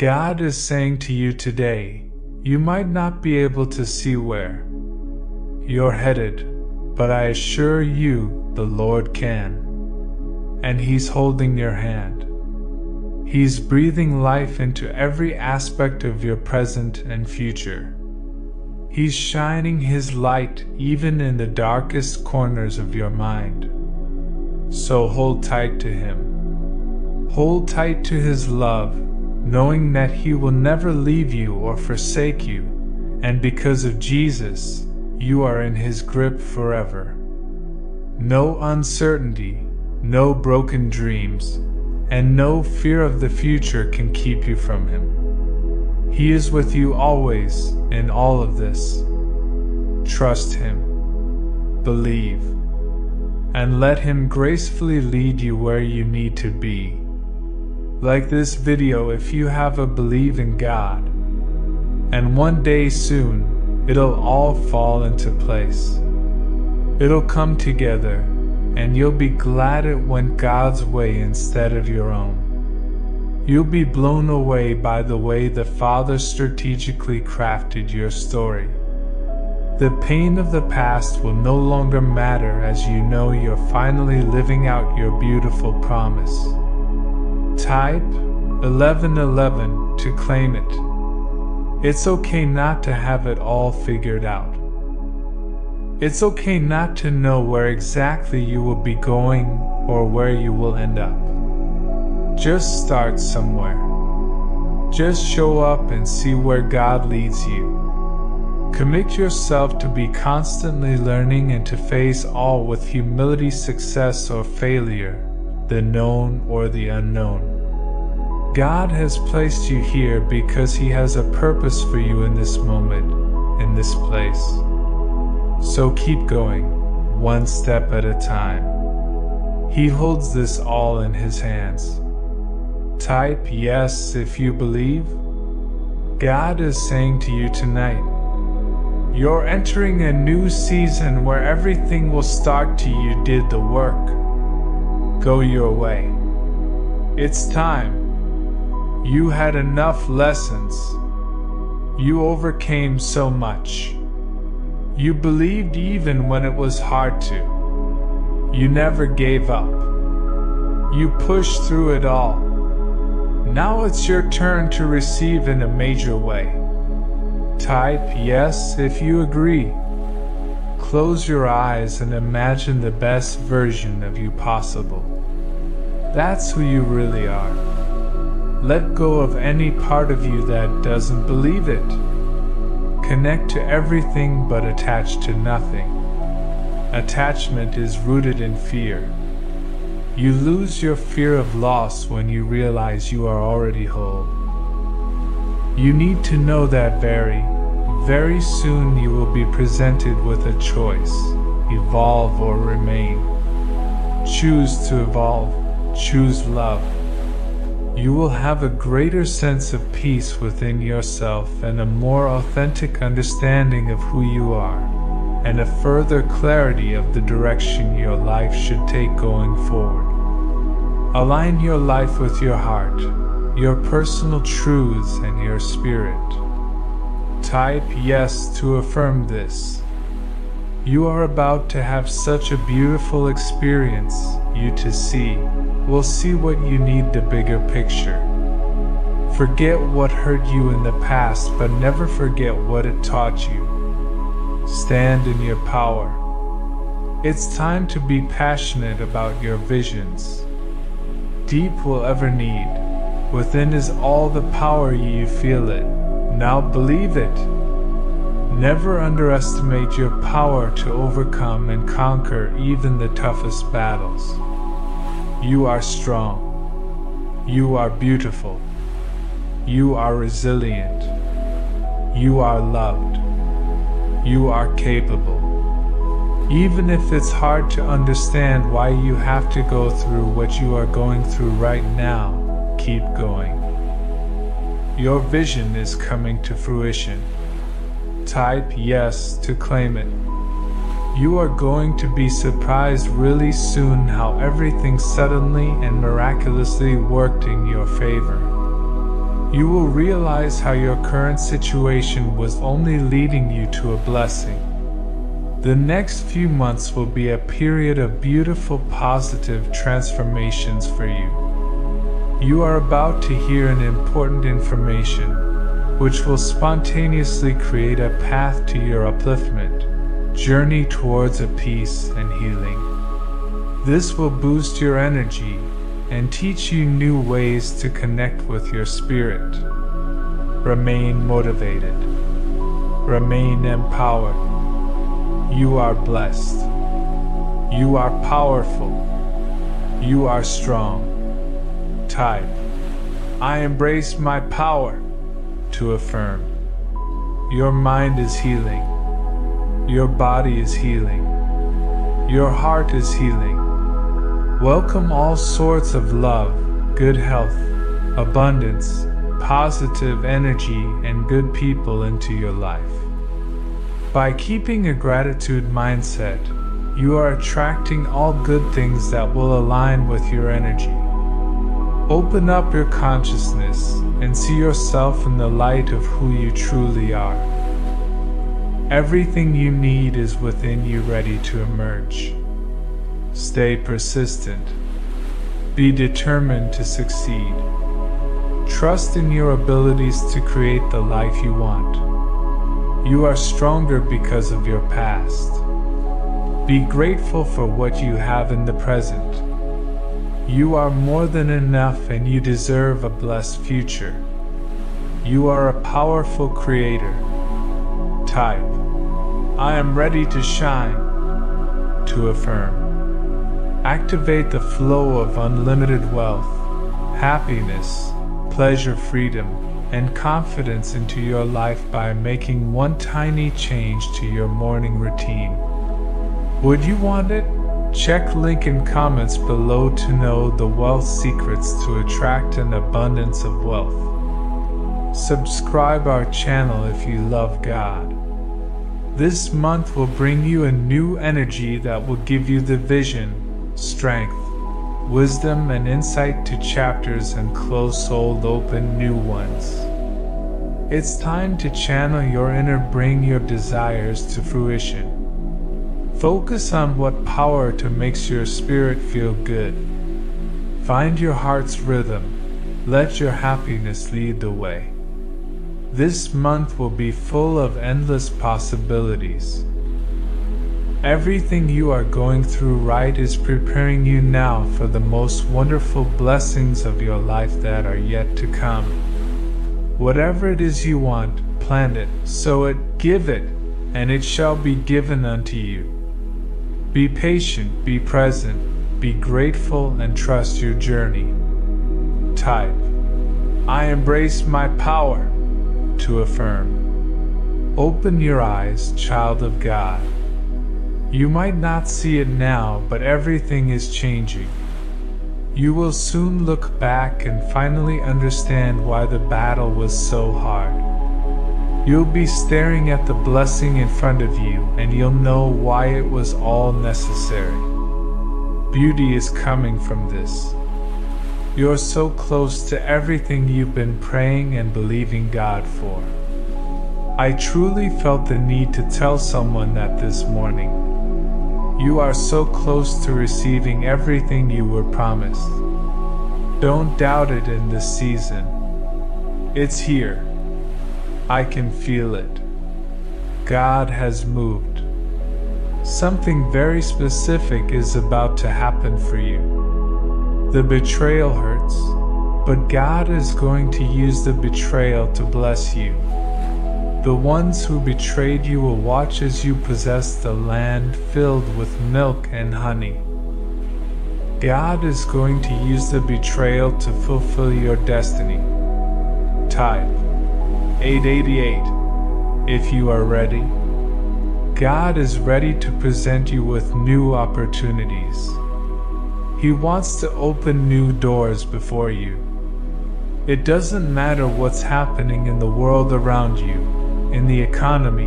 God is saying to you today, you might not be able to see where you're headed, but I assure you the Lord can. And He's holding your hand. He's breathing life into every aspect of your present and future. He's shining His light even in the darkest corners of your mind. So hold tight to Him. Hold tight to His love, knowing that He will never leave you or forsake you, and because of Jesus, you are in His grip forever. No uncertainty, no broken dreams, and no fear of the future can keep you from Him. He is with you always in all of this. Trust Him, believe, and let Him gracefully lead you where you need to be. Like this video if you have a belief in God. And one day soon, it'll all fall into place. It'll come together. And you'll be glad it went God's way instead of your own. You'll be blown away by the way the Father strategically crafted your story. The pain of the past will no longer matter as you know you're finally living out your beautiful promise. Type 1111 to claim it. It's okay not to have it all figured out. It's okay not to know where exactly you will be going or where you will end up. Just start somewhere. Just show up and see where God leads you. Commit yourself to be constantly learning and to face all with humility, success or failure, the known or the unknown. God has placed you here because He has a purpose for you in this moment, in this place. So keep going, one step at a time. He holds this all in His hands. Type yes if you believe. God is saying to you tonight, you're entering a new season where everything will start till you did the work. Go your way. It's time. You had enough lessons. You overcame so much. You believed even when it was hard to. You never gave up. You pushed through it all. Now it's your turn to receive in a major way. Type yes if you agree. Close your eyes and imagine the best version of you possible. That's who you really are. Let go of any part of you that doesn't believe it. Connect to everything but attach to nothing. Attachment is rooted in fear. You lose your fear of loss when you realize you are already whole. You need to know that very, very soon you will be presented with a choice, evolve or remain. Choose to evolve, choose love. You will have a greater sense of peace within yourself and a more authentic understanding of who you are, and a further clarity of the direction your life should take going forward. Align your life with your heart, your personal truths, and your spirit. Type yes to affirm this. You are about to have such a beautiful experience. You to see will see what you need, the bigger picture. Forget what hurt you in the past, but never forget what it taught you. Stand in your power. It's time to be passionate about your visions. Deep will ever need. Within is all the power. You feel it. Now believe it. Never underestimate your power to overcome and conquer even the toughest battles. You are strong. You are beautiful. You are resilient. You are loved. You are capable. Even if it's hard to understand why you have to go through what you are going through right now, keep going. Your vision is coming to fruition. Type yes to claim it. You are going to be surprised really soon how everything suddenly and miraculously worked in your favor. you will realize how your current situation was only leading you to a blessing. The next few months will be a period of beautiful, positive transformations for you. You are about to hear an important information, which will spontaneously create a path to your upliftment, journey towards a peace and healing. This will boost your energy and teach you new ways to connect with your spirit. Remain motivated. Remain empowered. You are blessed. You are powerful. You are strong. Type, I embrace my power, to affirm. Your mind is healing. Your body is healing. Your heart is healing. Welcome all sorts of love, good health, abundance, positive energy, and good people into your life. By keeping a gratitude mindset, you are attracting all good things that will align with your energy. Open up your consciousness and see yourself in the light of who you truly are. Everything you need is within you, ready to emerge. Stay persistent. Be determined to succeed. Trust in your abilities to create the life you want. You are stronger because of your past. Be grateful for what you have in the present. You are more than enough and you deserve a blessed future. You are a powerful creator. Type, I am ready to shine, to affirm. Activate the flow of unlimited wealth, happiness, pleasure, freedom, and confidence into your life by making one tiny change to your morning routine. Would you want it? Check link in comments below to know the wealth secrets to attract an abundance of wealth. Subscribe our channel if you love God. This month will bring you a new energy that will give you the vision, strength, wisdom, and insight to chapters and close old, open new ones. It's time to channel your inner, bring your desires to fruition. Focus on what power to makes your spirit feel good. Find your heart's rhythm. Let your happiness lead the way. This month will be full of endless possibilities. Everything you are going through right is preparing you now for the most wonderful blessings of your life that are yet to come. Whatever it is you want, plant it, sow it, give it, and it shall be given unto you. Be patient, be present, be grateful, and trust your journey. Type, I embrace my power, to affirm. Open your eyes, child of God. You might not see it now, but everything is changing. You will soon look back and finally understand why the battle was so hard. You'll be staring at the blessing in front of you, and you'll know why it was all necessary. Beauty is coming from this. You're so close to everything you've been praying and believing God for. I truly felt the need to tell someone that this morning. You are so close to receiving everything you were promised. Don't doubt it in this season. It's here. I can feel it. God has moved. Something very specific is about to happen for you. The betrayal hurts, but God is going to use the betrayal to bless you. The ones who betrayed you will watch as you possess the land filled with milk and honey. God is going to use the betrayal to fulfill your destiny. Type 888 if you are ready. God is ready to present you with new opportunities. He wants to open new doors before you. It doesn't matter what's happening in the world around you. In the economy,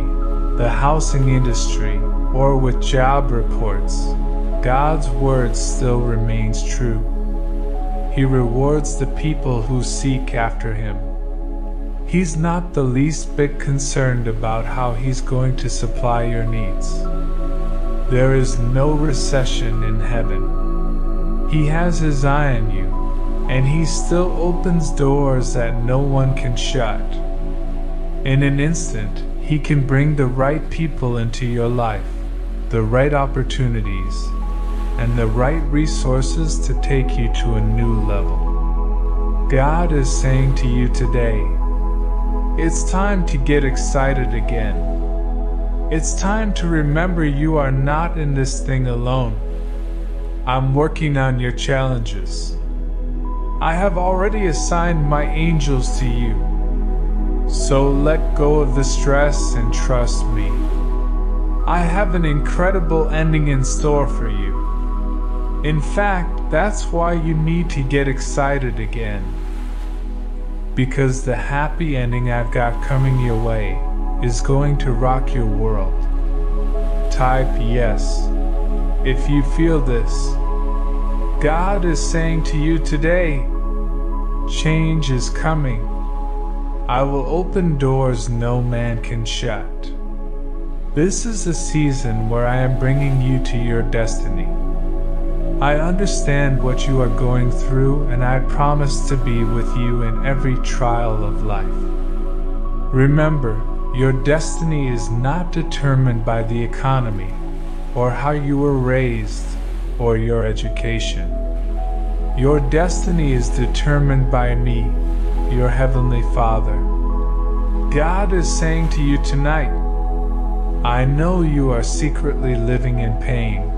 the housing industry, or with job reports, God's word still remains true. He rewards the people who seek after Him. He's not the least bit concerned about how he's going to supply your needs. There is no recession in heaven. He has his eye on you, and he still opens doors that no one can shut. In an instant, he can bring the right people into your life, the right opportunities, and the right resources to take you to a new level. God is saying to you today, it's time to get excited again. It's time to remember you are not in this thing alone. I'm working on your challenges. I have already assigned my angels to you. So let go of the stress and trust me. I have an incredible ending in store for you. In fact, that's why you need to get excited again. Because the happy ending I've got coming your way is going to rock your world. Type yes if you feel this. God is saying to you today, change is coming. I will open doors no man can shut. This is a season where I am bringing you to your destiny. I understand what you are going through, and I promise to be with you in every trial of life. Remember, your destiny is not determined by the economy, or how you were raised, or your education. Your destiny is determined by me, your Heavenly Father. God is saying to you tonight, I know you are secretly living in pain.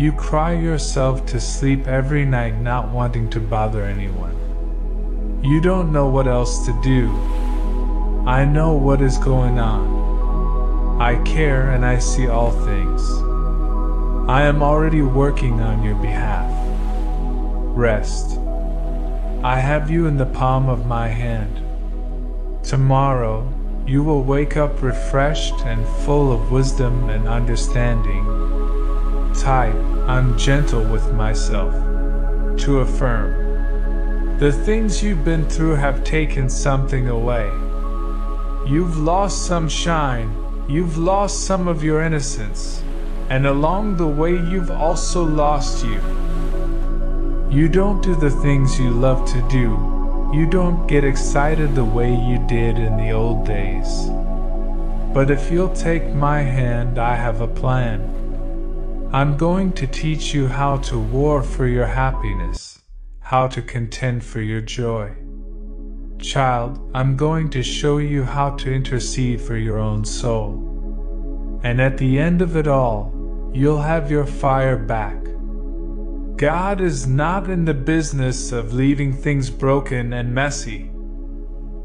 You cry yourself to sleep every night not wanting to bother anyone. You don't know what else to do. I know what is going on. I care and I see all things. I am already working on your behalf. Rest. I have you in the palm of my hand. Tomorrow, you will wake up refreshed and full of wisdom and understanding. Type, I'm gentle with myself, to affirm. The things you've been through have taken something away. You've lost some shine, you've lost some of your innocence, and along the way you've also lost you. You don't do the things you love to do. You don't get excited the way you did in the old days. But if you'll take my hand, I have a plan. I'm going to teach you how to war for your happiness, how to contend for your joy. Child, I'm going to show you how to intercede for your own soul. And at the end of it all, you'll have your fire back. God is not in the business of leaving things broken and messy.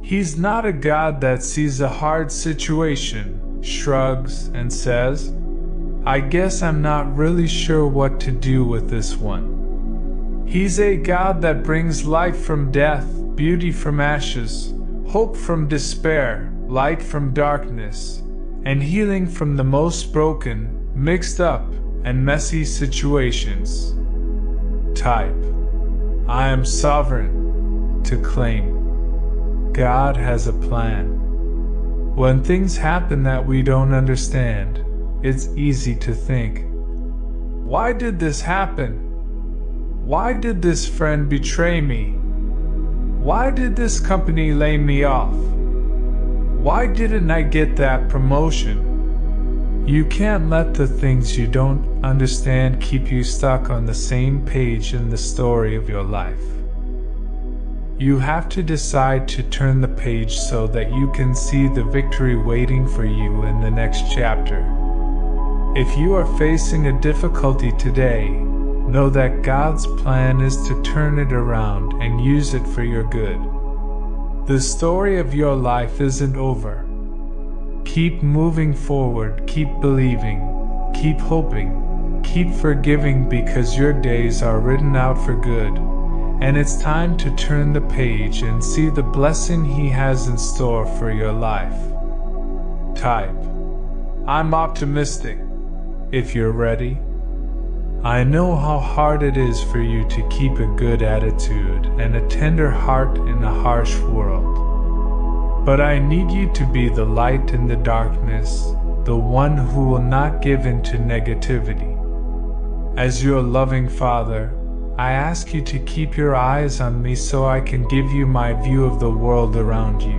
He's not a God that sees a hard situation, shrugs, and says, I guess I'm not really sure what to do with this one. He's a God that brings life from death, beauty from ashes, hope from despair, light from darkness, and healing from the most broken, mixed up, and messy situations. Type, I am sovereign, to claim. God has a plan. When things happen that we don't understand, it's easy to think, why did this happen? Why did this friend betray me? Why did this company lay me off? Why didn't I get that promotion? You can't let the things you don't understand keep you stuck on the same page in the story of your life. You have to decide to turn the page so that you can see the victory waiting for you in the next chapter. If you are facing a difficulty today, know that God's plan is to turn it around and use it for your good. The story of your life isn't over. Keep moving forward, keep believing, keep hoping, keep forgiving, because your days are written out for good, and it's time to turn the page and see the blessing He has in store for your life. Type, I'm optimistic, if you're ready. I know how hard it is for you to keep a good attitude and a tender heart in a harsh world. But I need you to be the light in the darkness, the one who will not give in to negativity. As your loving Father, I ask you to keep your eyes on me so I can give you my view of the world around you.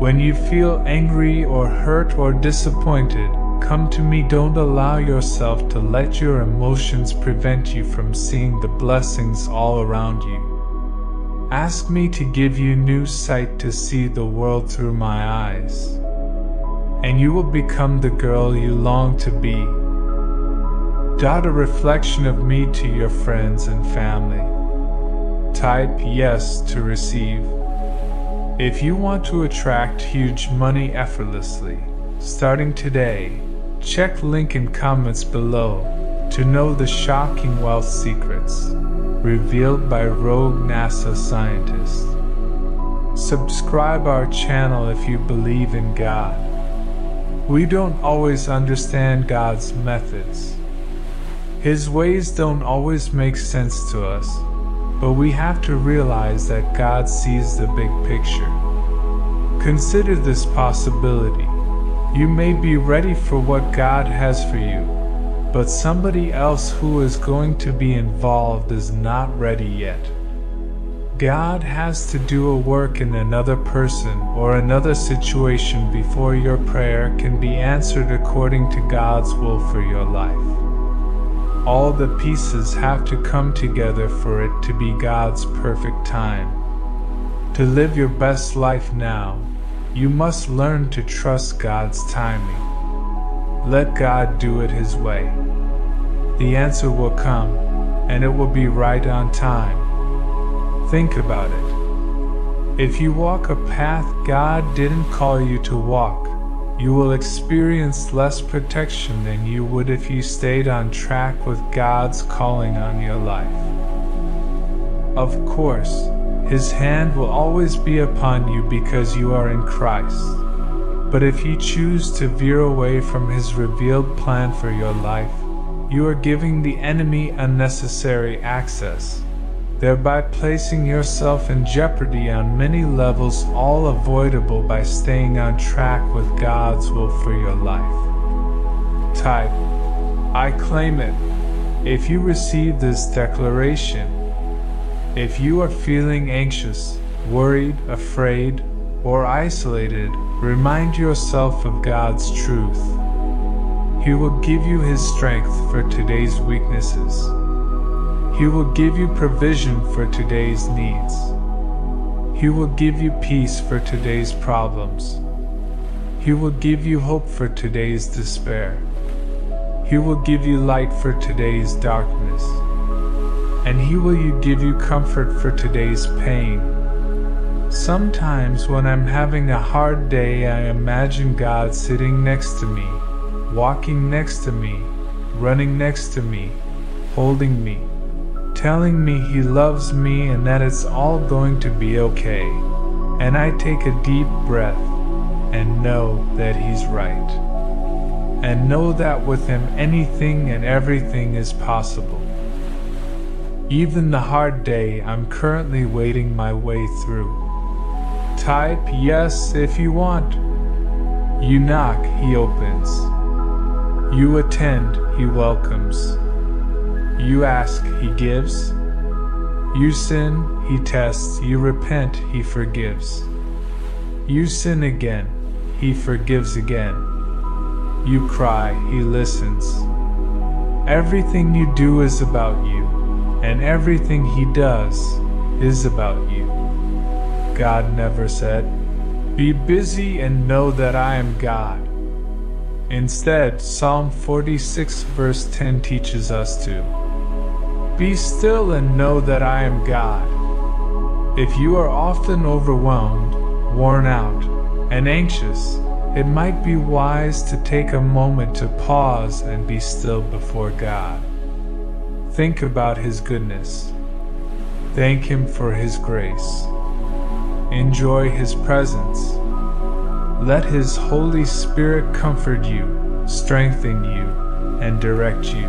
When you feel angry or hurt or disappointed, come to me. Don't allow yourself to let your emotions prevent you from seeing the blessings all around you. Ask me to give you new sight to see the world through my eyes, and you will become the girl you long to be. Dot a reflection of me to your friends and family. Type yes to receive. If you want to attract huge money effortlessly, starting today, check link in comments below to know the shocking wealth secrets revealed by rogue NASA scientists. Subscribe our channel if you believe in God. We don't always understand God's methods. His ways don't always make sense to us, but we have to realize that God sees the big picture. Consider this possibility. You may be ready for what God has for you, but somebody else who is going to be involved is not ready yet. God has to do a work in another person or another situation before your prayer can be answered according to God's will for your life. All the pieces have to come together for it to be God's perfect time. To live your best life now, you must learn to trust God's timing. Let God do it His way. The answer will come, and it will be right on time. Think about it. If you walk a path God didn't call you to walk, you will experience less protection than you would if you stayed on track with God's calling on your life. Of course, His hand will always be upon you because you are in Christ. But if you choose to veer away from His revealed plan for your life, you are giving the enemy unnecessary access, thereby placing yourself in jeopardy on many levels, all avoidable by staying on track with God's will for your life. Type, I claim it, if you receive this declaration. If you are feeling anxious, worried, afraid, or isolated, remind yourself of God's truth. He will give you His strength for today's weaknesses. He will give you provision for today's needs. He will give you peace for today's problems. He will give you hope for today's despair. He will give you light for today's darkness. And He will give you comfort for today's pain. Sometimes when I'm having a hard day, I imagine God sitting next to me, walking next to me, running next to me, holding me, telling me He loves me and that it's all going to be okay. And I take a deep breath and know that He's right. And know that with Him anything and everything is possible. Even the hard day I'm currently wading my way through. Type yes if you want. You knock, He opens. You attend, He welcomes. You ask, He gives. You sin, He tests. You repent, He forgives. You sin again, He forgives again. You cry, He listens. Everything you do is about you, and everything He does is about you. God never said, "Be busy and know that I am God." Instead, Psalm 46 verse 10 teaches us to be still and know that I am God. If you are often overwhelmed, worn out, and anxious, it might be wise to take a moment to pause and be still before God. Think about His goodness. Thank Him for His grace. Enjoy His presence. Let His Holy Spirit comfort you, strengthen you, and direct you.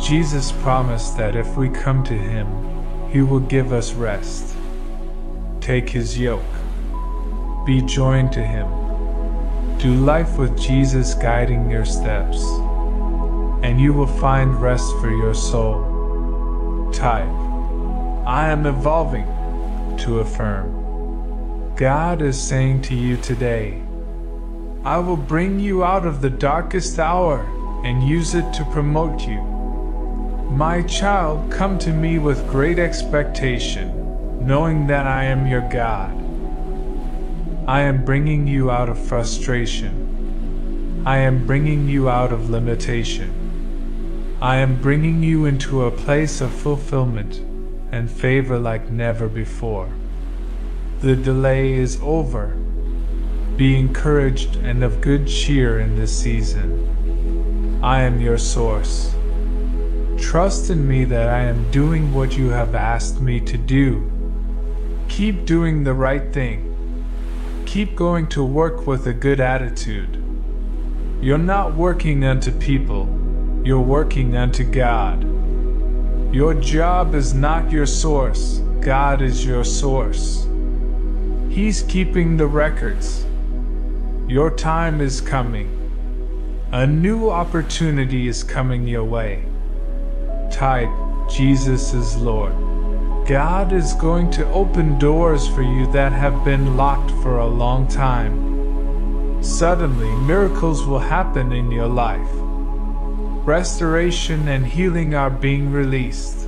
Jesus promised that if we come to Him, He will give us rest. Take His yoke. be joined to Him. Do life with Jesus guiding your steps, and you will find rest for your soul. Type, I am evolving, to affirm. God is saying to you today, I will bring you out of the darkest hour and use it to promote you. My child, come to me with great expectation, knowing that I am your God. I am bringing you out of frustration. I am bringing you out of limitation. I am bringing you into a place of fulfillment and favor like never before. The delay is over. Be encouraged and of good cheer in this season. I am your source. Trust in me that I am doing what you have asked me to do. Keep doing the right thing. Keep going to work with a good attitude. You're not working unto people, you're working unto God. Your job is not your source, God is your source. He's keeping the records. Your time is coming. A new opportunity is coming your way. Type, Jesus is Lord. God is going to open doors for you that have been locked for a long time. Suddenly, miracles will happen in your life. Restoration and healing are being released.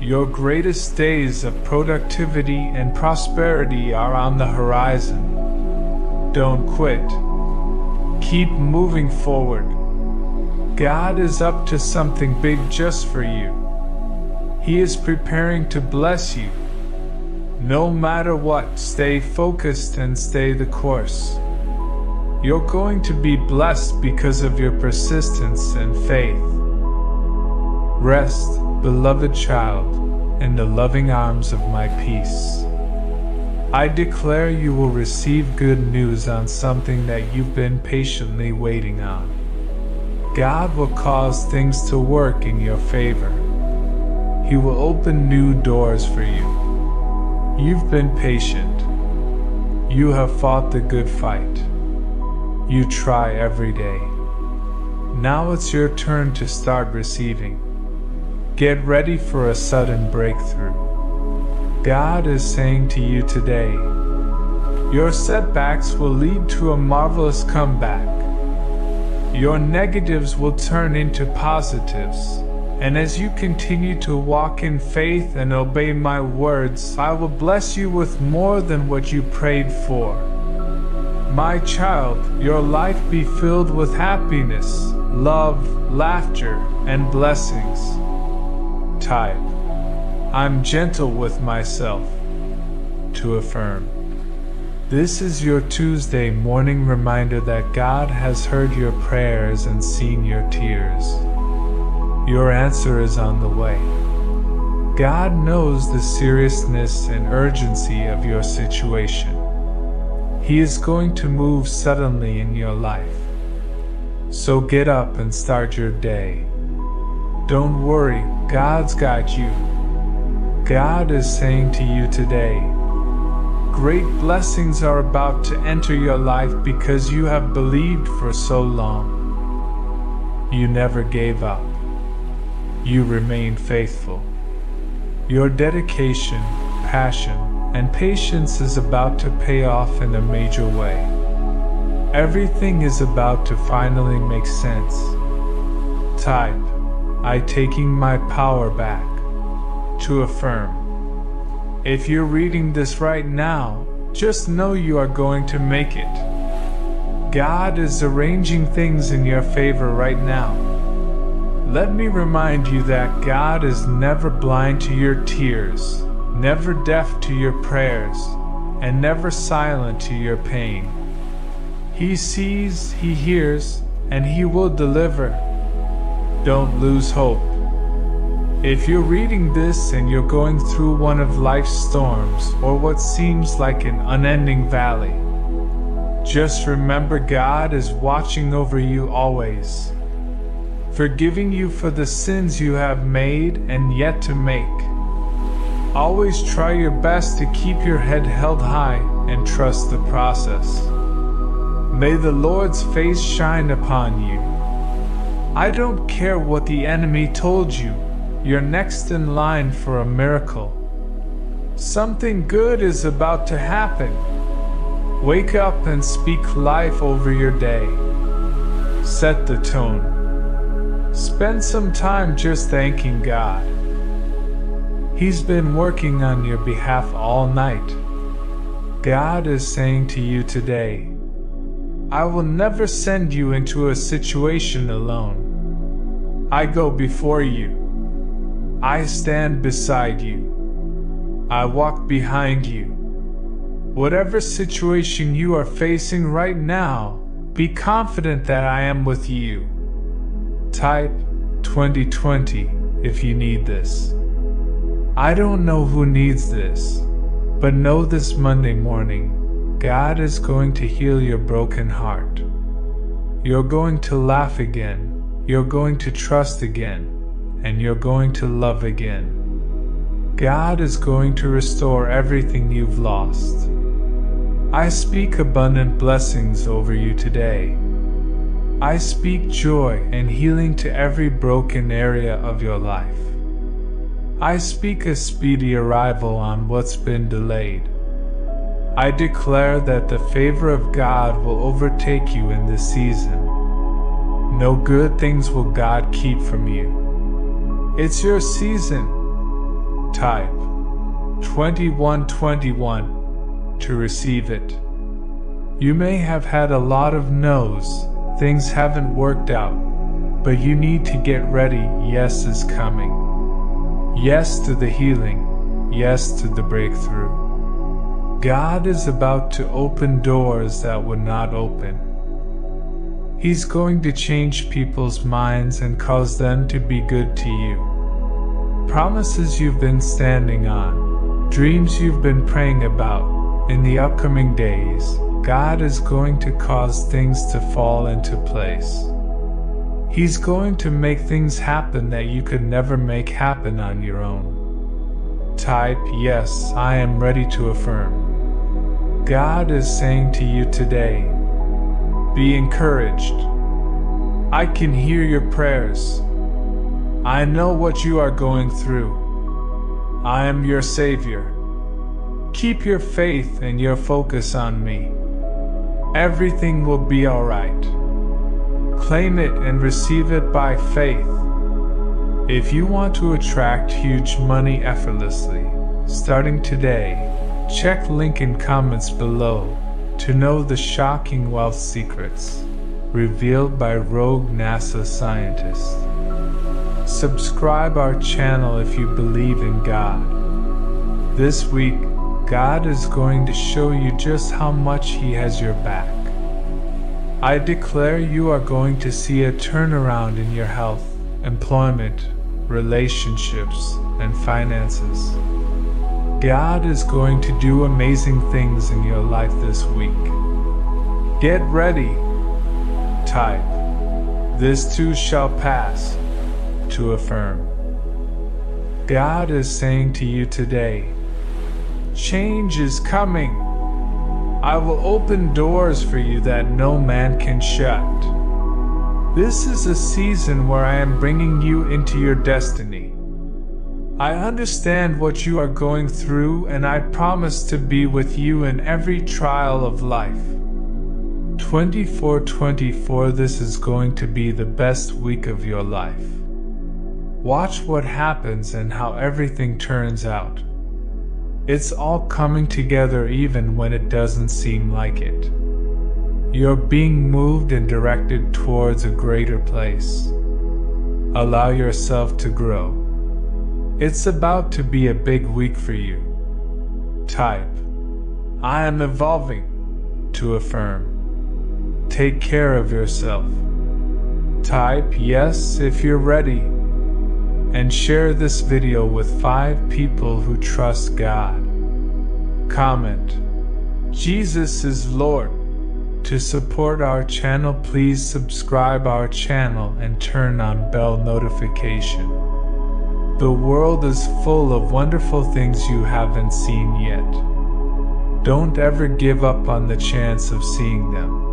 Your greatest days of productivity and prosperity are on the horizon. Don't quit. Keep moving forward. God is up to something big just for you. He is preparing to bless you. No matter what, stay focused and stay the course. You're going to be blessed because of your persistence and faith. Rest, beloved child, in the loving arms of my peace. I declare you will receive good news on something that you've been patiently waiting on. God will cause things to work in your favor. He will open new doors for you. You've been patient. You have fought the good fight. You try every day. Now it's your turn to start receiving. Get ready for a sudden breakthrough. God is saying to you today, your setbacks will lead to a marvelous comeback. Your negatives will turn into positives. And as you continue to walk in faith and obey my words, I will bless you with more than what you prayed for. My child, your life be filled with happiness, love, laughter, and blessings. Type, I'm gentle with myself, to affirm. This is your Tuesday morning reminder that God has heard your prayers and seen your tears. Your answer is on the way. God knows the seriousness and urgency of your situation. He is going to move suddenly in your life. So get up and start your day. Don't worry, God's got you. God is saying to you today, great blessings are about to enter your life because you have believed for so long. You never gave up. You remain faithful. Your dedication, passion, and patience is about to pay off in a major way. Everything is about to finally make sense. Type, I taking my power back, to affirm. If you're reading this right now, just know you are going to make it. God is arranging things in your favor right now. Let me remind you that God is never blind to your tears, never deaf to your prayers, and never silent to your pain. He sees, He hears, and He will deliver. Don't lose hope. If you're reading this and you're going through one of life's storms or what seems like an unending valley, just remember God is watching over you always, forgiving you for the sins you have made and yet to make. Always try your best to keep your head held high and trust the process. May the Lord's face shine upon you. I don't care what the enemy told you, you're next in line for a miracle. Something good is about to happen. Wake up and speak life over your day. Set the tone. Spend some time just thanking God. He's been working on your behalf all night. God is saying to you today, I will never send you into a situation alone. I go before you. I stand beside you. I walk behind you. Whatever situation you are facing right now, be confident that I am with you. Type 2020 if you need this. I don't know who needs this, but know this Monday morning, God is going to heal your broken heart. You're going to laugh again, you're going to trust again, and you're going to love again. God is going to restore everything you've lost. I speak abundant blessings over you today. I speak joy and healing to every broken area of your life. I speak a speedy arrival on what's been delayed. I declare that the favor of God will overtake you in this season. No good things will God keep from you. It's your season. Type 2121. To receive it. You may have had a lot of no's, things haven't worked out, but you need to get ready. Yes is coming. Yes to the healing. Yes to the breakthrough. God is about to open doors that would not open. He's going to change people's minds and cause them to be good to you. Promises you've been standing on, dreams you've been praying about. In the upcoming days, God is going to cause things to fall into place. He's going to make things happen that you could never make happen on your own. Type, yes, I am ready to affirm. God is saying to you today, be encouraged. I can hear your prayers. I know what you are going through. I am your Savior. Keep your faith and your focus on me. Everything will be alright. Claim it and receive it by faith. If you want to attract huge money effortlessly, starting today, check link in comments below to know the shocking wealth secrets revealed by rogue NASA scientists. Subscribe our channel if you believe in God. This week, God is going to show you just how much He has your back. I declare you are going to see a turnaround in your health, employment, relationships, and finances. God is going to do amazing things in your life this week. Get ready. Type, this too shall pass, to affirm. God is saying to you today, change is coming. I will open doors for you that no man can shut. This is a season where I am bringing you into your destiny. I understand what you are going through, and I promise to be with you in every trial of life. 24/24, this is going to be the best week of your life. Watch what happens and how everything turns out. It's all coming together even when it doesn't seem like it. You're being moved and directed towards a greater place. Allow yourself to grow. It's about to be a big week for you. Type, I am evolving, to affirm. Take care of yourself. Type, yes, if you're ready. And share this video with 5 people who trust God. Comment, Jesus is Lord. To support our channel, please subscribe our channel and turn on bell notification. The world is full of wonderful things you haven't seen yet. Don't ever give up on the chance of seeing them.